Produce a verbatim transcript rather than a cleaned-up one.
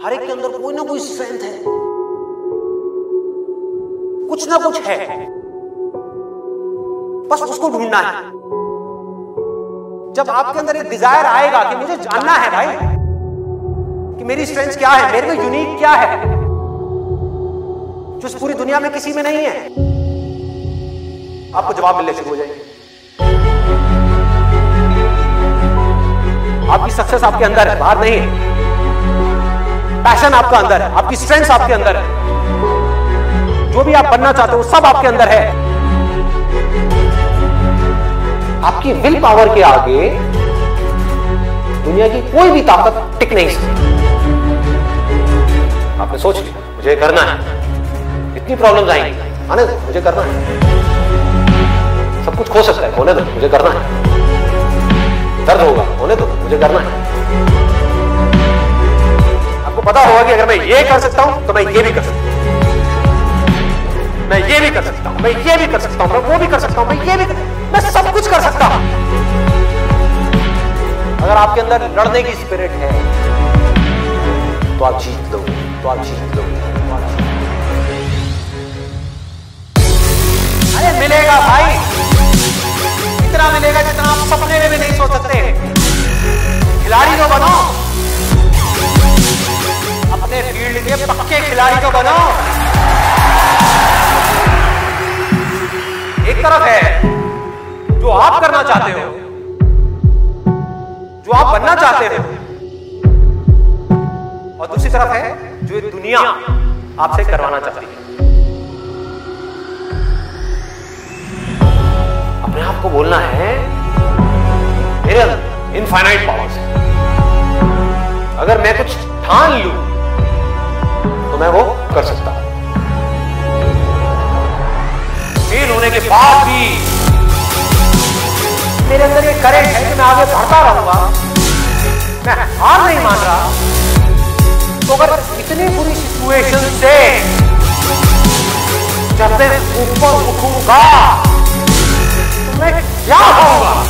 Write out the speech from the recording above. हर एक के अंदर कोई ना कोई स्ट्रेंथ है, कुछ ना कुछ है, बस उसको ढूंढना है। जब आपके अंदर एक डिजायर आएगा कि मुझे जानना है भाई कि मेरी स्ट्रेंथ क्या है, मेरे में यूनिक क्या है जो इस पूरी दुनिया में किसी में नहीं है, आपको जवाब मिलने शुरू हो जाएंगे। आपकी सक्सेस आपके अंदर है, बाहर नहीं है। पैशन आपका अंदर है, आपकी स्ट्रेंथ आपके अंदर है, जो भी आप बनना चाहते हो सब आपके अंदर है। आपकी विल पावर के आगे दुनिया की कोई भी ताकत टिक नहीं सकती। आपने सोच लिया मुझे करना है, इतनी प्रॉब्लम्स आएंगी, आने दो, मुझे करना है। सब कुछ खो सकता है, होने दो, मुझे करना है। दर्द होगा, होने दो, मुझे करना है। आपको पता होगा कि अगर मैं ये कर सकता हूं तो मैं ये भी कर सकता हूं, मैं ये भी कर सकता हूं, मैं ये भी कर सकता हूं, मैं वो भी कर सकता हूं, मैं ये भी कर, मैं सब कुछ कर सकता हूं। अगर आपके अंदर लड़ने की स्पिरिट है तो आप जीत लोगे, तो आप जीत लोगे। अरे मिलेगा भाई, इतना मिलेगा जितना आप सपने में भी नहीं सोच सकते। खिलाड़ी तो बनो, अपने फील्ड के पक्के खिलाड़ी तो बनो। एक तरफ है जो आप करना चाहते हो, जो आप बनना चाहते हो, और दूसरी तरफ है जो ये दुनिया आपसे करवाना चाहती है। अपने आप को बोलना है मेरे अंदर इनफाइनाइट पावर्स है, अगर मैं कुछ ठान लूं तो मैं वो कर सकता हूं। फेल होने के बाद भी मेरे अंदर ये करेंट है कि मैं आगे बढ़ता रहूंगा, मैं हार नहीं मान रहा। तो अगर इतनी बुरी सिचुएशन से जब मैं ऊपर उठूंगा तो मैं क्या होऊंगा?